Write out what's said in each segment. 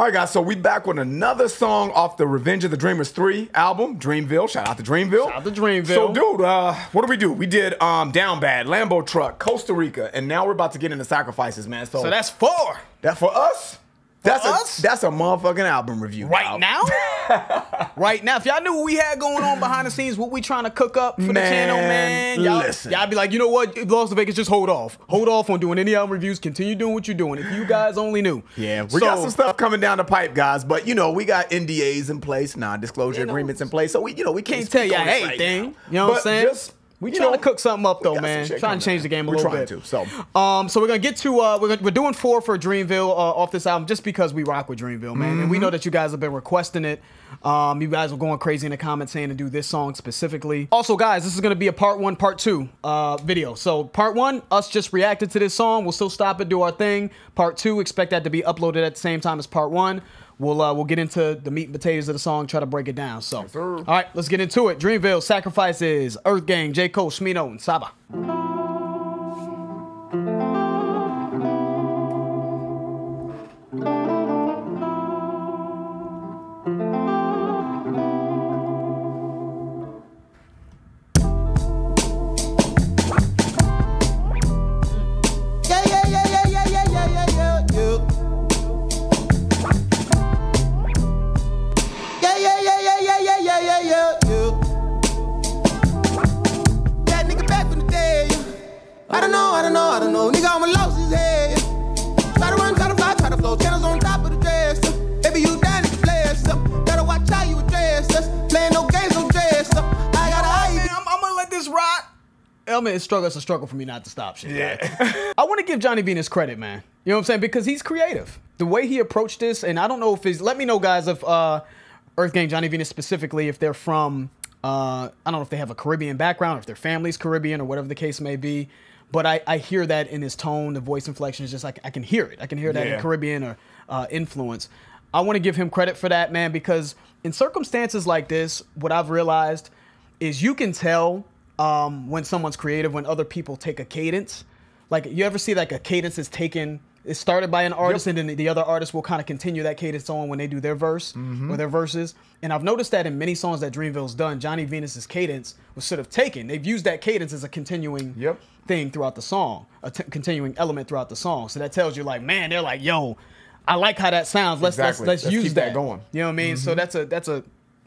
All right, guys, so we back with another song off the Revenge of the Dreamers 3 album, Dreamville. Shout out to Dreamville. Shout out to Dreamville. So, dude, what do? We did Down Bad, Lambo Truck, Costa Rica, and now we're about to get into Sacrifices, man. So that's four. That for us? That's a motherfucking album review. Right now? Right now. If y'all knew what we had going on behind the scenes, what we trying to cook up for the channel, man. Y'all be like, you know what? Lost in Vegas, just hold off. Hold off on doing any album reviews. Continue doing what you're doing. If you guys only knew. Yeah, we got some stuff coming down the pipe, guys. But, you know, we got NDAs in place, non-disclosure agreements in place. So, we, you know, we can't tell y'all anything. Right, you know what I'm saying? We trying to cook something up though, man. Trying to change the game a little bit. We're trying to. So, so we're gonna get to we're doing four for Dreamville off this album just because we rock with Dreamville, man. Mm-hmm. And we know that you guys have been requesting it. You guys were going crazy in the comments saying to do this song specifically. Also, guys, this is gonna be a part one, part two video. So, part one, us just reacted to this song. We'll still stop and do our thing. Part two, expect that to be uploaded at the same time as part one. We'll get into the meat and potatoes of the song, try to break it down. So, all right, let's get into it. Dreamville, Sacrifices, Earth Gang, J. Cole, Smino, and Saba. I don't know, nigga, I'ma lost his head. Try to run, try to fly, try to flow. Channels on top of the dress. Baby, you down to play us up. Gotta watch how you address us. Playing no games, no dress up. I gotta I'm gonna let this rock. Elman, it's a struggle for me not to stop shit. Yeah. Right? I wanna give Johnny Venus credit, man. You know what I'm saying? Because he's creative. The way he approached this, and I don't know if he's, let me know, guys, if Earth Gang, Johnny Venus specifically, if they're from, I don't know if they have a Caribbean background, if their family's Caribbean or whatever the case may be. But I hear that in his tone, the voice inflection is just like, I can hear it. I can hear that in Caribbean or influence. I want to give him credit for that, man, because in circumstances like this, what I've realized is you can tell when someone's creative, when other people take a cadence. Like, you ever see like a cadence is taken, it's started by an artist and then the other artist will kind of continue that cadence on when they do their verse or their verses. And I've noticed that in many songs that Dreamville's done, Johnny Venus's cadence was sort of taken. They've used that cadence as a continuing thing throughout the song, a continuing element throughout the song. So that tells you like, man, they're like, yo, I like how that sounds. Let's use that going. You know what I mean? So that's a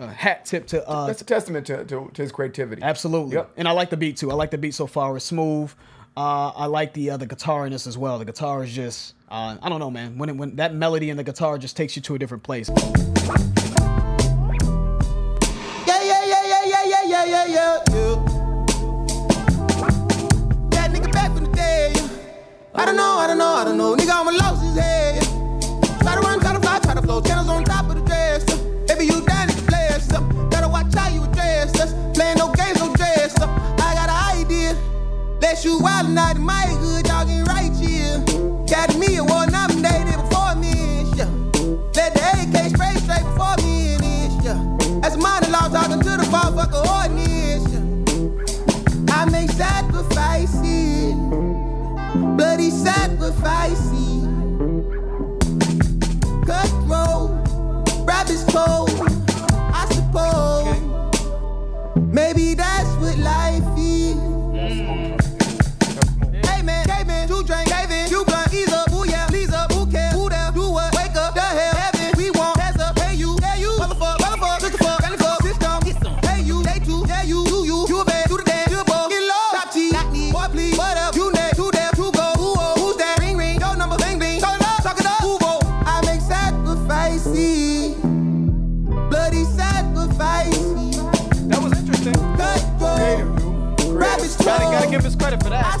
hat tip to that's a testament to his creativity. Absolutely. Yep. And I like the beat too. I like the beat so far. It's smooth. I like the guitar in this as well. The guitar is just, I don't know, man. When that melody and the guitar just takes you to a different place. That nigga back from the day. I don't know. Nigga, I'ma lost his head. Try to run, try to fly, try to flow. Channels on top of the dress. Baby, you down to play us up. Gotta watch how you address us. Playing no games, no dress up. I got an idea. Let you wild and out in my hood, y'all ain't right here. Got me a war nominated before me, yeah. Let the AK spray straight before me, yeah. That's a monologue talking to the motherfucker ordinance, yeah. I make sacrifices, bloody sacrifices. Cutthroat, rabbit's cold, I suppose. Maybe that's what life is. Caveman, two drink, David, you blunt, ease up, ooh yeah, please up, who cares, who down, do what, wake up, the hell, heaven, we want, that's up, hey you, motherfuck, look the fuck, and the fuck, this dumb, get some, hey you, they too, yeah you, do you, you a bad, do the damn, you a bug, get low, top tea, not me, boy please, what up, you next, who there, who go, who oh, who's that, ring ring, your number, bing bing, talk it up, who go, I make sacrifices, bloody sacrifices, that was interesting, cut through, gotta give his credit for that.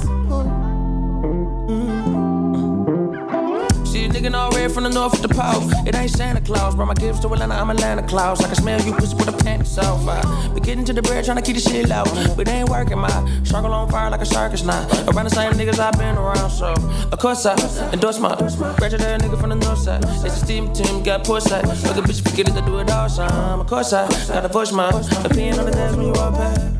She a nigga all red from the north to the south. It ain't Santa Claus, brought my gifts to Atlanta, I'm Atlanta Claus. I can smell you pussy with a pants off. I be getting to the bread, trying to keep the shit low, but it ain't working, my circle on fire like a circus now. Around the same niggas I've been around, so of course I endorse my graduated nigga from the north side. It's a steam team, got poor side. Fuck a bitch, forget it, I do it all time. Of course I gotta push my opinion on the dance when you walk past.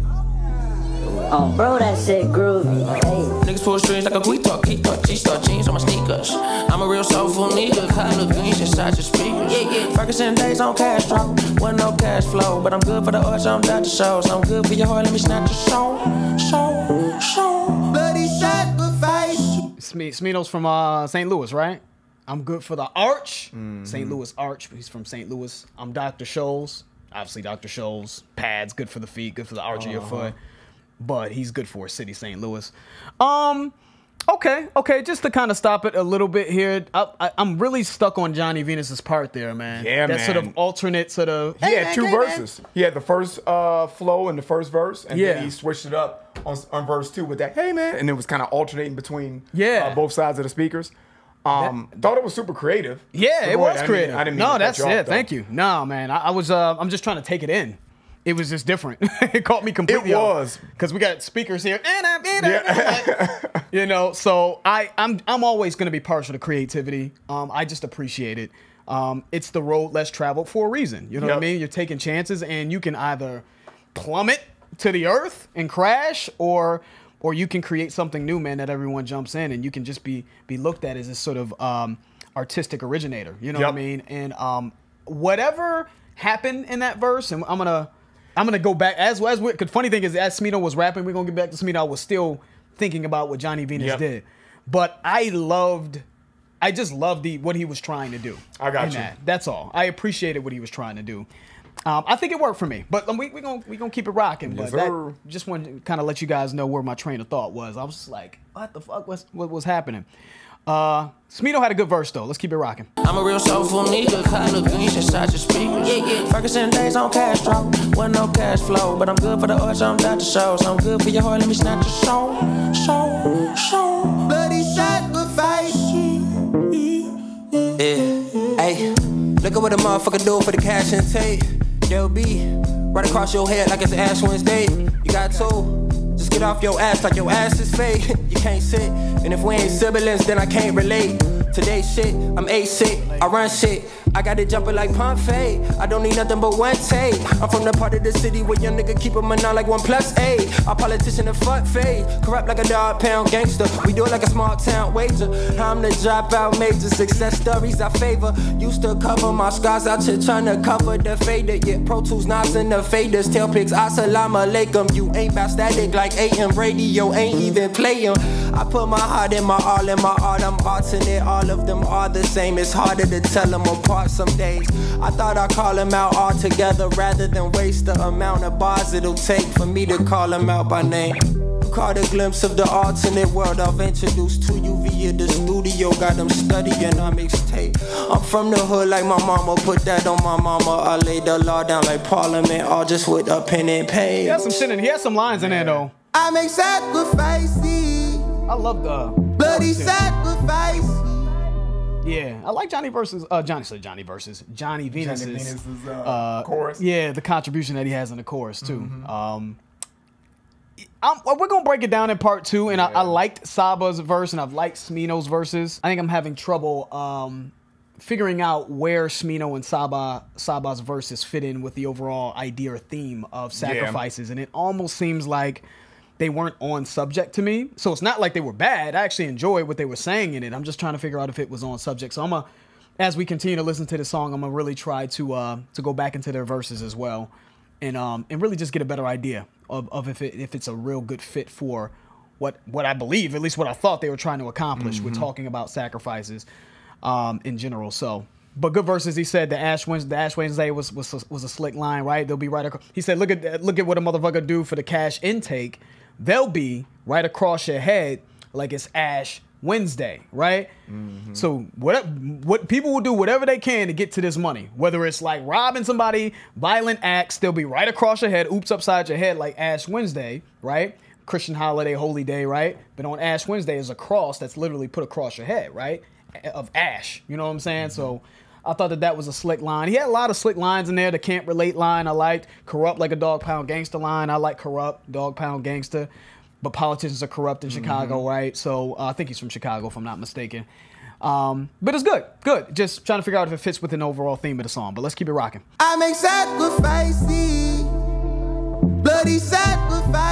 Oh, bro, that shit groovy. Hey. Niggas full strings like a guitar, guitar, G-star jeans on my sneakers. I'm a real soulful nigga, color greens inside your speakers. Yeah, yeah. Ferguson days on cash drop, wasn't no cash flow, but I'm good for the arts, I'm Dr. Shows. I'm good for your heart, let me snatch your soul, soul, soul. Bloody sacrifice. Smino's from St. Louis, right? I'm good for the arch, St. Louis arch. He's from St. Louis. I'm Dr. Scholes. Obviously, Dr. Scholes, pads, good for the feet, good for the arch of your foot. But he's good for city, St. Louis. Okay. Just to kind of stop it a little bit here, I'm really stuck on Johnny Venus's part there, man. Yeah, that man. That sort of alternate sort of. He had two verses. Man. He had the first flow in the first verse, and then he switched it up on verse two with that "Hey man," and it was kind of alternating between both sides of the speakers. Thought it was super creative. Yeah, it was creative. I didn't mean to cut you off, though. Thank you. No, man, I was. I'm just trying to take it in. It was just different. It caught me completely. It was because we got speakers here. You know, so I'm always going to be partial to creativity. I just appreciate it. It's the road less traveled for a reason. You know what I mean? You're taking chances, and you can either plummet to the earth and crash, or you can create something new, man, that everyone jumps in, and you can just be looked at as this sort of artistic originator. You know what I mean? And whatever happened in that verse, and I'm gonna go back as we, cause funny thing is, as Smino was rapping, we're gonna get back to Smino. I was still thinking about what Johnny Venus did, but I just loved what he was trying to do. I got you. That's all. I appreciated what he was trying to do. I think it worked for me, but we gonna keep it rocking. Yes, but that, just wanted to kind of let you guys know where my train of thought was. I was just like, what the fuck was what was happening? Smino had a good verse though. Let's keep it rocking. I'm a real soulful nigga, color greens inside your speakers. Yeah, yeah. Ferguson days on cash drop, wasn't no cash flow, but I'm good for the arts, I'm Dr. Shows. I'm good for your heart, let me snatch your soul, soul, soul. Bloody sacrifice. Yeah, hey, look at what a motherfucker do for the cash and tape. They'll be right across your head like it's Ash Wednesday. You got two. Just get off your ass like your ass is fake. You can't sit, and if we ain't siblings, then I can't relate. Today shit, I'm A6, I run shit. I got it jumping like Pompeii. I don't need nothing but one take. I'm from the part of the city where young nigga keep a man on like 1+8. Our politician a fuck fade, corrupt like a dog pound gangster. We do it like a small town wager. I'm the dropout major, success stories I favor. Used to cover my scars out here trying to cover the fader. Yeah, Pro Tools, Nas and the faders. Tail pics, Assalamu Alaikum. You ain't bout static like AM radio, ain't even playing. I put my heart in my all in my art. I'm artin' it. All of them are the same. It's harder to tell them apart. Some days I thought I'd call him out altogether rather than waste the amount of bars it'll take for me to call him out by name. Caught a glimpse of the alternate world I've introduced to you via the studio. Got them studying on mixtape. I'm from the hood like my mama, put that on my mama. I laid the law down like Parliament, all just with a pen and paper. He has some shit in, he has some lines in there though. I make sacrifices. I love the bloody sacrifice. Yeah, I like Johnny Venus's chorus. Yeah, the contribution that he has in the chorus too. We're gonna break it down in part two, and I liked Saba's verse and I've liked Smino's verses. I think I'm having trouble figuring out where Smino and Saba's verses fit in with the overall idea or theme of Sacrifices, and it almost seems like they weren't on subject to me. So it's not like they were bad. I actually enjoyed what they were saying in it. I'm just trying to figure out if it was on subject. So I'm gonna, as we continue to listen to this song, I'm gonna really try to go back into their verses as well, and really just get a better idea of if it's a real good fit for what I believe, at least what I thought they were trying to accomplish with talking about sacrifices in general. So. But good verses. He said the Ash Wednesday was a slick line, right? They'll be right across. He said, look at what a motherfucker do for the cash intake. They'll be right across your head like it's Ash Wednesday, right? So what people will do whatever they can to get to this money, whether it's like robbing somebody, violent acts, they'll be right across your head, oops upside your head like Ash Wednesday, right? Christian holiday, holy day, right? But on Ash Wednesday is a cross that's literally put across your head, right? Of Ash, you know what I'm saying? So I thought that was a slick line. He had a lot of slick lines in there. The can't relate line I liked. Corrupt like a dog pound gangster line. I like corrupt dog pound gangster. But politicians are corrupt in Chicago, right? So I think he's from Chicago, if I'm not mistaken. But it's good. Good. Just trying to figure out if it fits with an overall theme of the song. But let's keep it rocking. I make sacrifices. Bloody sacrifice.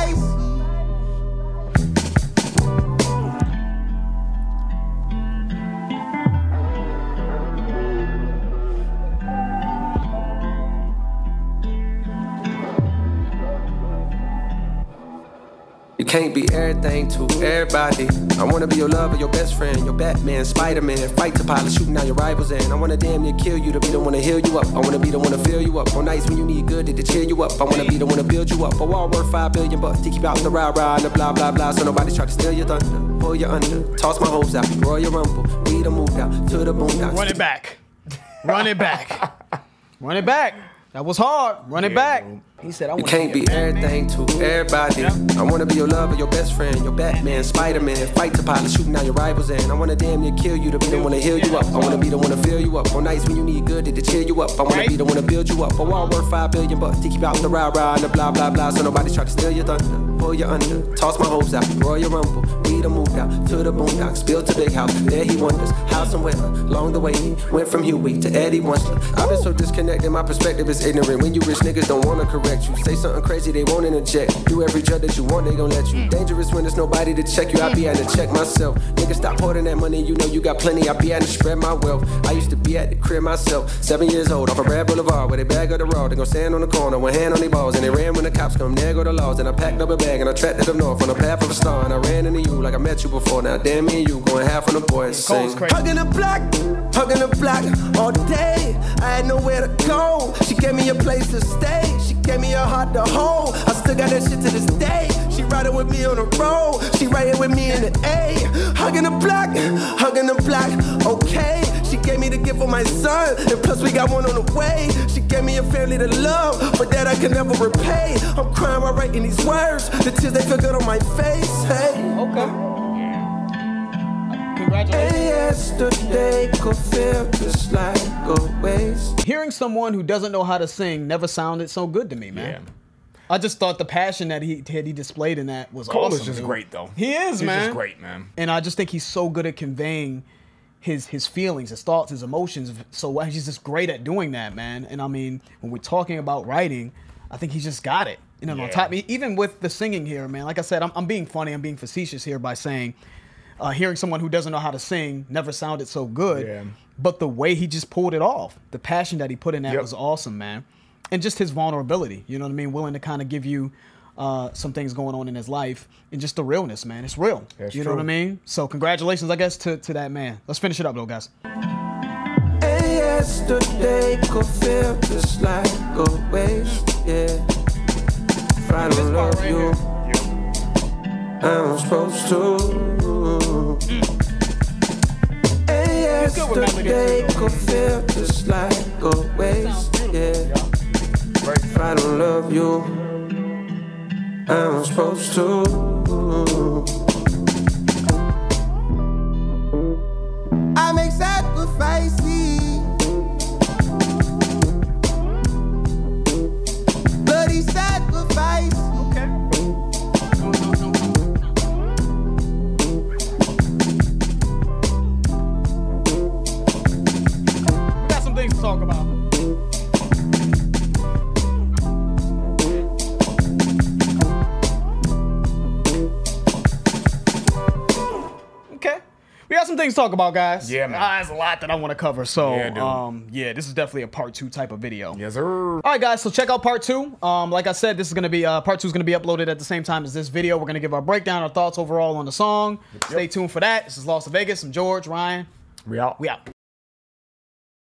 can't be everything to everybody. I wanna be your lover, your best friend, your Batman, Spider-Man. Fight to pilot, shooting out your rivals, and I wanna damn near kill you to be the one to heal you up. I wanna be the one to fill you up on nights when you need good to cheer you up. I wanna be the one to build you up. A wall worth $5 billion to keep out the rah-rah and the blah blah blah, so nobody try to steal your thunder, pull your under, toss my hopes out, roll your rumble, we the move out to the boondocks. Run it back, run it back, run it back. That was hard. Run it back. He said, I want to be everything to everybody. I want to be your lover, your best friend, your Batman, Spider-Man. Fight to pilot, shooting out your rivals, and I want to damn near kill you to be the one to heal you up. I want to be the one to fill you up on nights when you need good to cheer you up. I want to be the one to build you up. A wall worth $5 billion to keep out the rah-rah and the blah, blah, blah, so nobody try to steal your thunder, pull your under, toss my hopes out, roll your rumble, we the moved out to the boondocks, built a big house, there he wonders, house and weather, along the way he went from Huey to Eddie Munster. I've been so disconnected, my perspective is ignorant. When you rich niggas don't want to correct you. Say something crazy, they won't interject. Do every judge that you want, they gon' let you. Dangerous when there's nobody to check you. I be out to check myself. Nigga, stop hoarding that money. You know you got plenty. I be out to spread my wealth. I used to be at the crib myself. 7 years old, off of Brad Boulevard, with a bag of the raw. They gon' stand on the corner, one hand on their balls, and they ran when the cops come. There go the laws. And I packed up a bag and I tracked to the north on the path of a star. And I ran into you like I met you before. Now damn me and you going half on the boy and sing. Hugging the block all day. I had nowhere to go. She gave me a place to stay. She gave me a heart to hold. I still got that shit to this day. She riding with me on the road. She riding with me in the A. Hugging the block, okay. She gave me the gift for my son, and plus we got one on the way. She gave me a family to love, but that I can never repay. I'm crying while writing these words. The tears, they feel good on my face, hey. Okay. Hearing someone who doesn't know how to sing never sounded so good to me, man. Yeah. I just thought the passion that he displayed in that was awesome. Cole is just great, though. He is, man. He's just great, man. And I just think he's so good at conveying his feelings, his thoughts, his emotions. So he's just great at doing that, man. And I mean, when we're talking about writing, I think he's just got it. You know, on top, even with the singing here, man. Like I said, I'm being funny. I'm being facetious here by saying. Hearing someone who doesn't know how to sing never sounded so good, but the way he just pulled it off, the passion that he put in that was awesome, man. And just his vulnerability, you know what I mean? Willing to kind of give you some things going on in his life and just the realness, man. It's real. That's true. Know what I mean? So congratulations, I guess, to that man. Let's finish it up, though, guys. I'm supposed to. Yesterday could feel just like a waste. If I don't love you, I'm supposed to. I make sacrifices, bloody sacrifices. Talk about. Okay, we got some things to talk about, guys. Yeah, man. There's a lot that I want to cover, so yeah, this is definitely a part 2 type of video. Yes, sir. All right, guys, so check out part 2. Like I said, this is gonna be part 2 is gonna be uploaded at the same time as this video. We're gonna give our breakdown, our thoughts overall on the song. Stay tuned for that. This is Lost in Vegas. I'm George Ryan. We out. We out.